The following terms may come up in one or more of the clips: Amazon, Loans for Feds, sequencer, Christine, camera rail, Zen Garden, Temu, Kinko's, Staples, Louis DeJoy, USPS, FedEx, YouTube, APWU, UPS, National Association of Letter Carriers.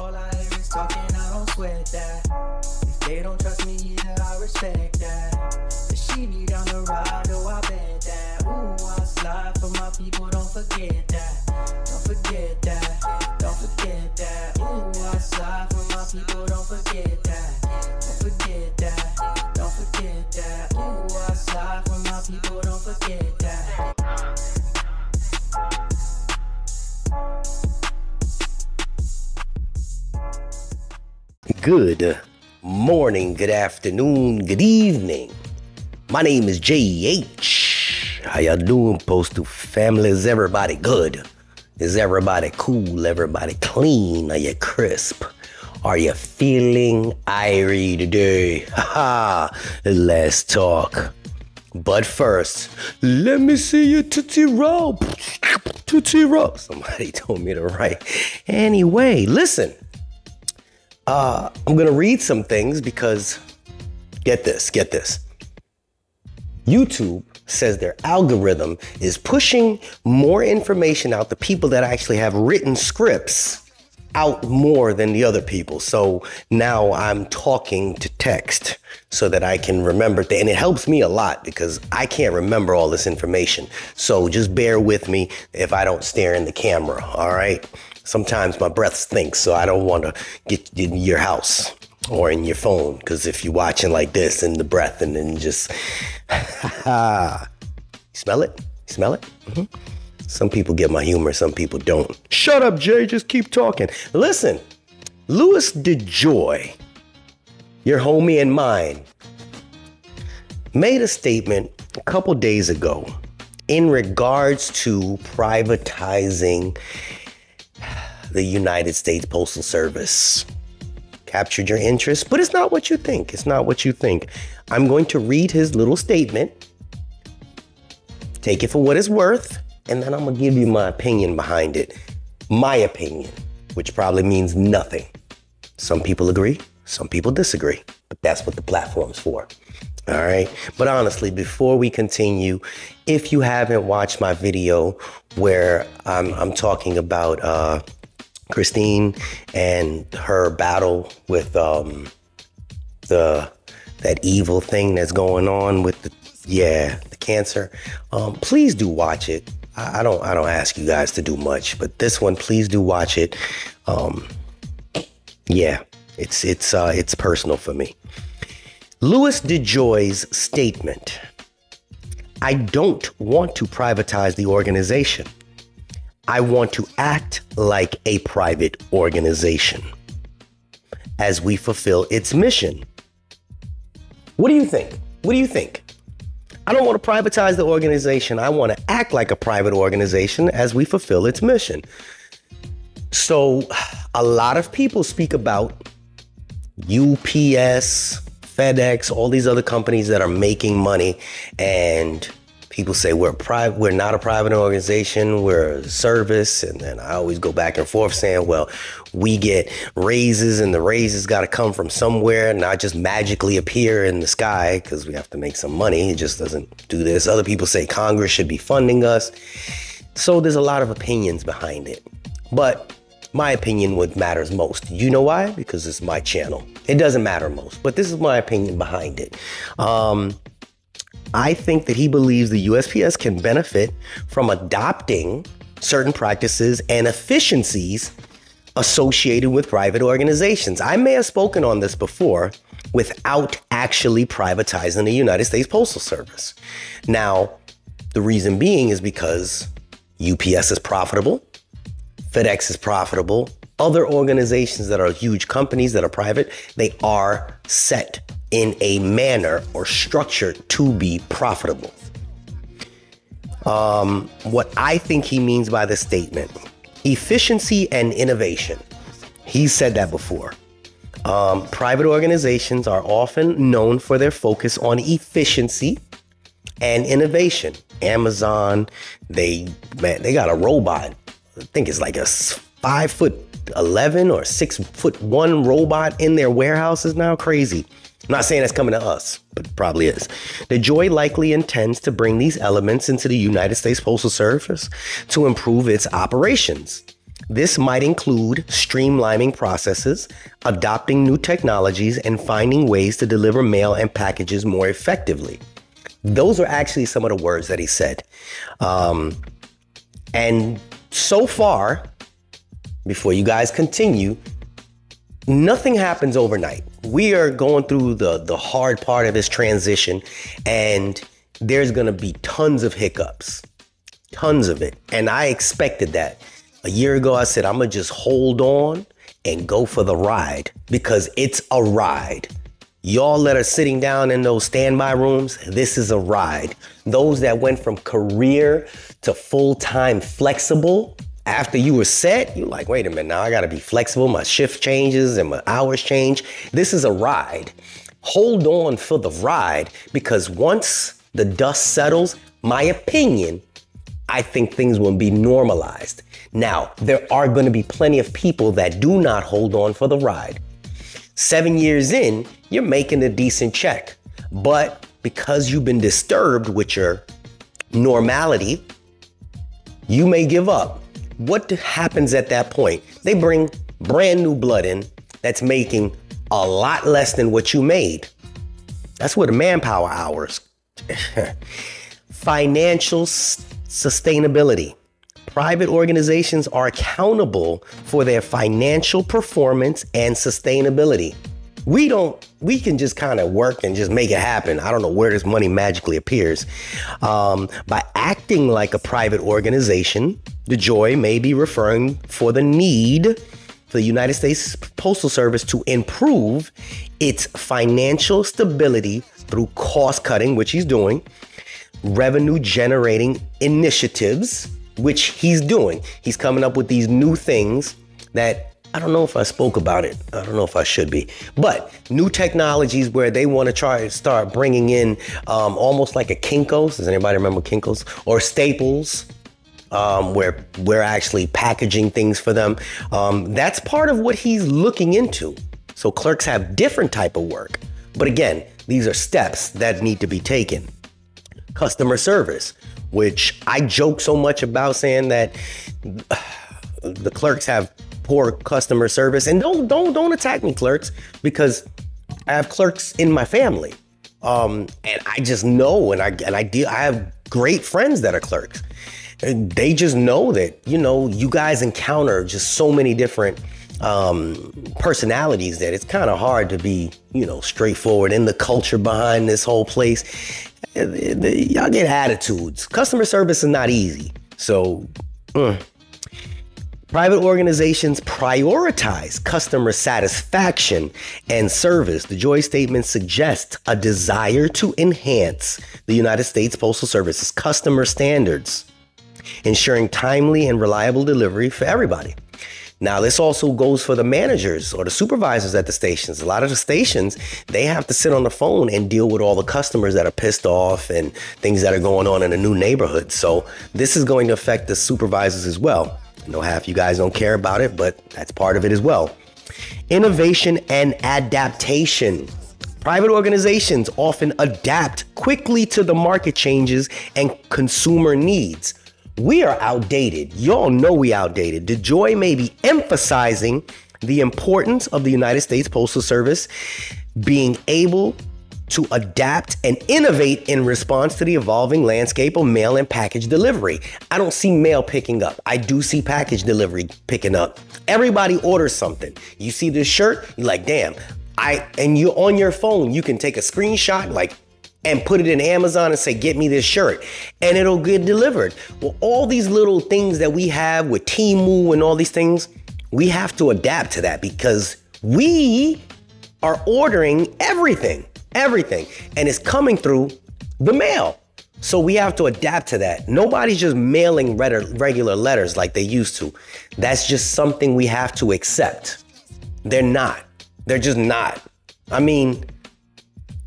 All I hear is talking, I don't sweat that. If they don't trust me either, I respect that. But she need on the ride, oh I bet that. Ooh, I slide for my people, don't forget that. Don't forget that, don't forget that. Ooh, I slide for my people, don't forget that. Don't forget that, don't forget that. Ooh, I slide for my people, don't forget that. Good morning, good afternoon, good evening. My name is J.H. How y'all doing, Postal family? Is everybody good? Is everybody cool? Everybody clean? Are you crisp? Are you feeling irie today? Haha, let's talk. But first, let me see your tootsie roll. Tootsie roll. Somebody told me to write. Anyway, listen. I'm going to read some things because, get this. YouTube says their algorithm is pushing more information out. The people that actually have written scripts out more than the other people. So now I'm talking to text so that I can remember things. And it helps me a lot because I can't remember all this information. So just bear with me if I don't stare in the camera, all right? Sometimes my breath stinks, so I don't want to get in your house or in your phone, because if you're watching like this and the breath and then just, smell it? Mm-hmm. Some people get my humor, some people don't. Shut up, Jay, just keep talking. Listen, Louis DeJoy, your homie and mine, made a statement a couple days ago in regards to privatizing the United States Postal Service. Captured your interest, but it's not what you think. It's not what you think. I'm going to read his little statement, take it for what it's worth, and then I'm gonna give you my opinion behind it. My opinion, which probably means nothing. Some people agree, some people disagree, but that's what the platform's for. All right, but honestly, before we continue, if you haven't watched my video where I'm talking about Christine and her battle with that evil thing that's going on with the cancer, please do watch it. I don't ask you guys to do much, but this one, please do watch it. It's personal for me. Louis DeJoy's statement, I don't want to privatize the organization. I want to act like a private organization as we fulfill its mission. What do you think? What do you think? I don't want to privatize the organization. I want to act like a private organization as we fulfill its mission. So a lot of people speak about UPS, FedEx, all these other companies that are making money, and people say we're not a private organization, we're a service. And then I always go back and forth saying, well, we get raises and the raises got to come from somewhere, not just magically appear in the sky because we have to make some money. It just doesn't do this. Other people say Congress should be funding us. So there's a lot of opinions behind it, but my opinion what matters most. You know why? Because it's my channel. It doesn't matter most, but this is my opinion behind it. I think that he believes the USPS can benefit from adopting certain practices and efficiencies associated with private organizations. I may have spoken on this before without actually privatizing the United States Postal Service. Now, the reason being is because UPS is profitable. FedEx is profitable. Other organizations that are huge companies that are private, they are set in a manner or structure to be profitable. What I think he means by the statement, efficiency and innovation. He said that before. Private organizations are often known for their focus on efficiency and innovation. Amazon, they got a robot. I think it's like a 5'11" or 6'1" robot in their warehouses now. Crazy. I'm not saying that's coming to us, but it probably is. DeJoy likely intends to bring these elements into the United States Postal Service to improve its operations. This might include streamlining processes, adopting new technologies, and finding ways to deliver mail and packages more effectively. Those are actually some of the words that he said. And so far, before you guys continue, nothing happens overnight. We are going through the hard part of this transition, and there's going to be tons of hiccups, tons of it. And I expected that. A year ago, I said, I'm going to just hold on and go for the ride, because it's a ride. Y'all that are sitting down in those standby rooms, this is a ride. Those that went from career to full-time flexible, after you were set, you're like, wait a minute, now I gotta be flexible. My shift changes and my hours change. This is a ride. Hold on for the ride, because once the dust settles, my opinion, I think things will be normalized. Now, there are gonna be plenty of people that do not hold on for the ride. 7 years in, you're making a decent check, but because you've been disturbed with your normality, you may give up. What happens at that point? They bring brand new blood in that's making a lot less than what you made. That's where the manpower hours. Financial sustainability. Private organizations are accountable for their financial performance and sustainability. We can just kind of work and just make it happen. I don't know where this money magically appears. By acting like a private organization, DeJoy may be referring for the need for the United States Postal Service to improve its financial stability through cost cutting, which he's doing, revenue generating initiatives, which he's doing. He's coming up with these new things that I don't know if I spoke about it. I don't know if I should be, but new technologies where they want to try to start bringing in almost like a Kinko's. Does anybody remember Kinko's? Or Staples, where we're actually packaging things for them. That's part of what he's looking into. So clerks have different type of work. But again, these are steps that need to be taken. Customer service, which I joke so much about, saying that the clerks have poor customer service. And don't attack me, clerks, because I have clerks in my family. And I just know, I have great friends that are clerks. And they just know that, you know, you guys encounter just so many different personalities that it's kind of hard to be, you know, straightforward in the culture behind this whole place. Y'all get attitudes. Customer service is not easy. So private organizations prioritize customer satisfaction and service. The DeJoy statement suggests a desire to enhance the United States Postal Service's customer standards, ensuring timely and reliable delivery for everybody. Now, this also goes for the managers or the supervisors at the stations. A lot of the stations, they have to sit on the phone and deal with all the customers that are pissed off and things that are going on in a new neighborhood. So this is going to affect the supervisors as well. I know half you guys don't care about it, but that's part of it as well. Innovation and adaptation. Private organizations often adapt quickly to the market changes and consumer needs. We are outdated. Y'all know we outdated. DeJoy may be emphasizing the importance of the United States Postal Service being able to adapt and innovate in response to the evolving landscape of mail and package delivery. I don't see mail picking up. I do see package delivery picking up. Everybody orders something. You see this shirt, you're like, damn. And you're on your phone, you can take a screenshot, like, and put it in Amazon and say, get me this shirt, and it'll get delivered. Well, all these little things that we have with Temu and all these things, we have to adapt to that, because we are ordering everything, and it's coming through the mail. So we have to adapt to that. Nobody's just mailing regular letters like they used to. That's just something we have to accept. They're not. They're just not. I mean,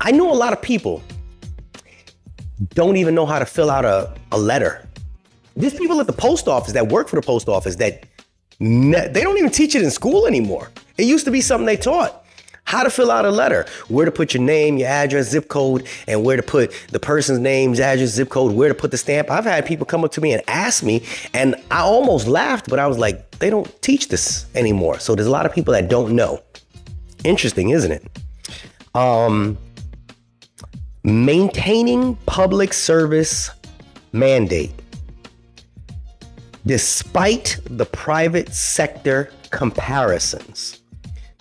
I know a lot of people don't even know how to fill out a letter. There's people at the post office that work for the post office that they don't even teach it in school anymore. It used to be something they taught. how to fill out a letter, where to put your name, your address, zip code, and where to put the person's names, address, zip code, where to put the stamp. I've had people come up to me and ask me, and I almost laughed, but I was like, they don't teach this anymore. So there's a lot of people that don't know. Interesting, isn't it? Maintaining public service mandate. Despite the private sector comparisons,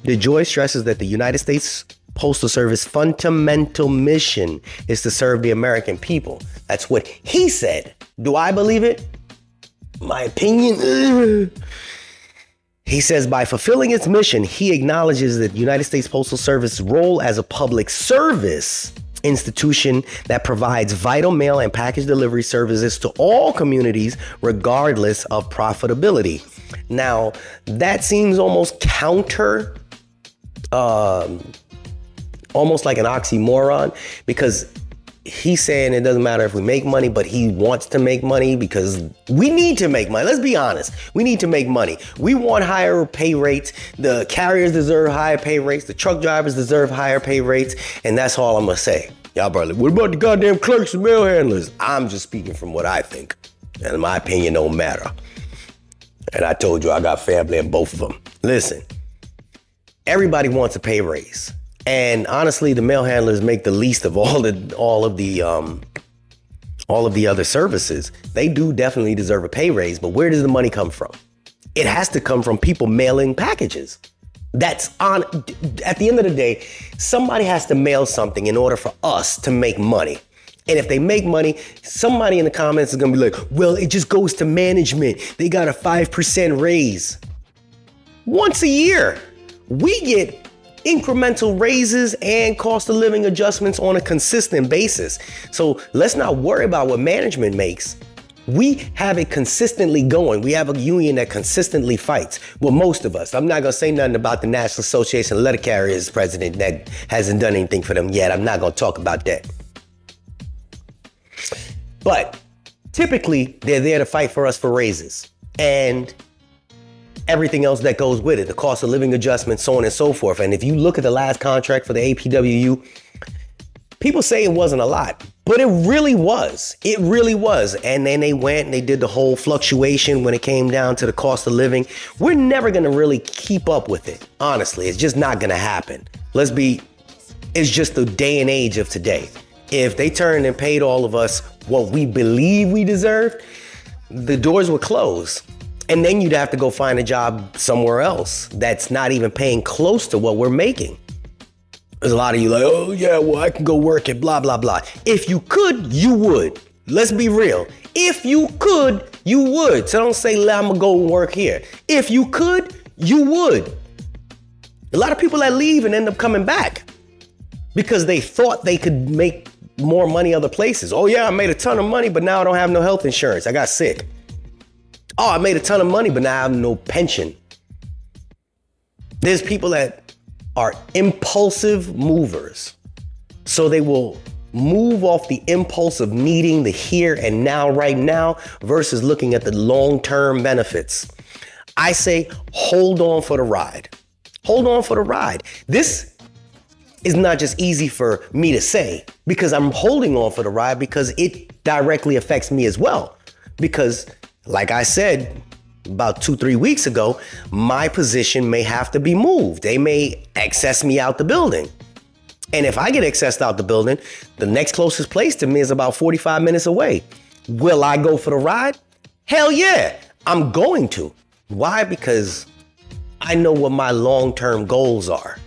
DeJoy stresses that the United States Postal Service fundamental mission is to serve the American people. That's what he said. Do I believe it? My opinion. He says by fulfilling its mission, he acknowledges that the United States Postal Service's role as a public service institution that provides vital mail and package delivery services to all communities, regardless of profitability. Now, that seems almost counter, almost like an oxymoron, because he's saying it doesn't matter if we make money, but he wants to make money because we need to make money. Let's be honest. We need to make money. We want higher pay rates. The carriers deserve higher pay rates. The truck drivers deserve higher pay rates. And that's all I'm going to say. Y'all probably, what about the goddamn clerks and mail handlers? I'm just speaking from what I think. And my opinion don't matter. And I told you I got family in both of them. Listen, everybody wants a pay raise. And honestly, the mail handlers make the least of all of the other services. They do definitely deserve a pay raise, but where does the money come from? It has to come from people mailing packages. That's on. At the end of the day, somebody has to mail something in order for us to make money. And if they make money, somebody in the comments is gonna be like, "Well, it just goes to management. They got a 5% raise once a year. We get." Incremental raises and cost of living adjustments on a consistent basis. So let's not worry about what management makes. We have it consistently going. We have a union that consistently fights. Well, most of us. I'm not going to say nothing about the National Association of Letter Carriers president that hasn't done anything for them yet. I'm not going to talk about that. But typically, they're there to fight for us for raises. And everything else that goes with it, the cost of living adjustments, so on and so forth. And if you look at the last contract for the APWU, people say it wasn't a lot, but it really was. It really was. And then they went and they did the whole fluctuation when it came down to the cost of living. We're never going to really keep up with it. Honestly, it's just not going to happen. It's just the day and age of today. If they turned and paid all of us what we believe we deserved, the doors would close. And then you'd have to go find a job somewhere else that's not even paying close to what we're making. There's a lot of you like, oh yeah, well, I can go work at blah, blah, blah. If you could, you would. Let's be real. If you could, you would. So don't say, I'm gonna go work here. If you could, you would. A lot of people that leave and end up coming back because they thought they could make more money other places. Oh yeah, I made a ton of money, but now I don't have no health insurance. I got sick. Oh, I made a ton of money, but now I have no pension. There's people that are impulsive movers. So they will move off the impulse of needing the here and now, right now, versus looking at the long-term benefits. I say, hold on for the ride. Hold on for the ride. This is not just easy for me to say because I'm holding on for the ride because it directly affects me as well. Because like I said about 2-3 weeks ago, my position may have to be moved. They may access me out the building. And if I get accessed out the building, the next closest place to me is about 45 minutes away. Will I go for the ride? Hell yeah, I'm going to. Why? Because I know what my long-term goals are.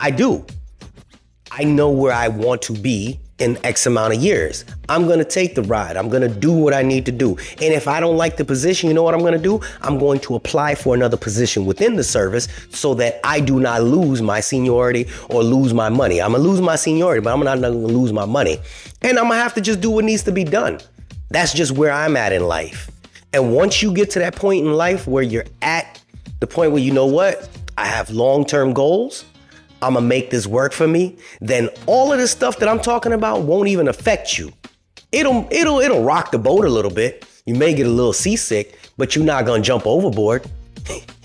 I do. I know where I want to be in X amount of years. I'm gonna take the ride. I'm gonna do what I need to do. And if I don't like the position, you know what I'm gonna do? I'm going to apply for another position within the service so that I do not lose my seniority or lose my money. I'm gonna lose my seniority, but I'm not gonna lose my money. And I'm gonna have to just do what needs to be done. That's just where I'm at in life. And once you get to that point in life where you're at the point where you know what? I have long-term goals. I'm gonna make this work for me, then all of this stuff that I'm talking about won't even affect you. It'll rock the boat a little bit. You may get a little seasick, but you're not gonna jump overboard.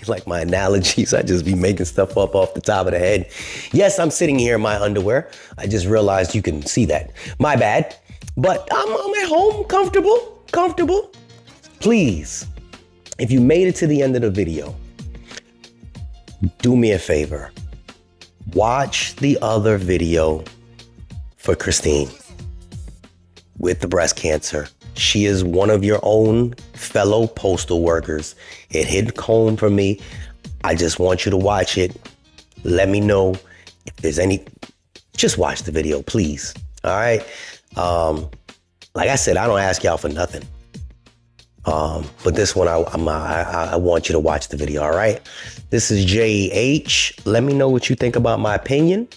like my analogies. I just be making stuff up off the top of the head. Yes, I'm sitting here in my underwear. I just realized you can see that. My bad. But I'm at home, comfortable. Please, if you made it to the end of the video, do me a favor. Watch the other video for Christine with the breast cancer. She is one of your own fellow postal workers. It hit home for me. I just want you to watch it. Let me know if there's any, just watch the video, please. All right. Like I said, I don't ask y'all for nothing. But this one, I want you to watch the video, all right? This is JH. Let me know what you think about my opinion.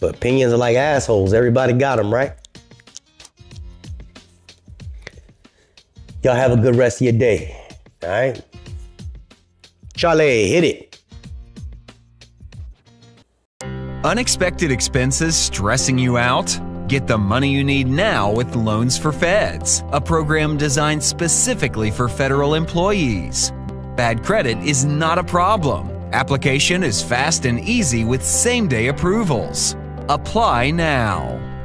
But opinions are like assholes. Everybody got them, right? Y'all have a good rest of your day, all right? Charlie, hit it. Unexpected expenses stressing you out? Get the money you need now with Loans for Feds, a program designed specifically for federal employees. Bad credit is not a problem. Application is fast and easy with same-day approvals. Apply now.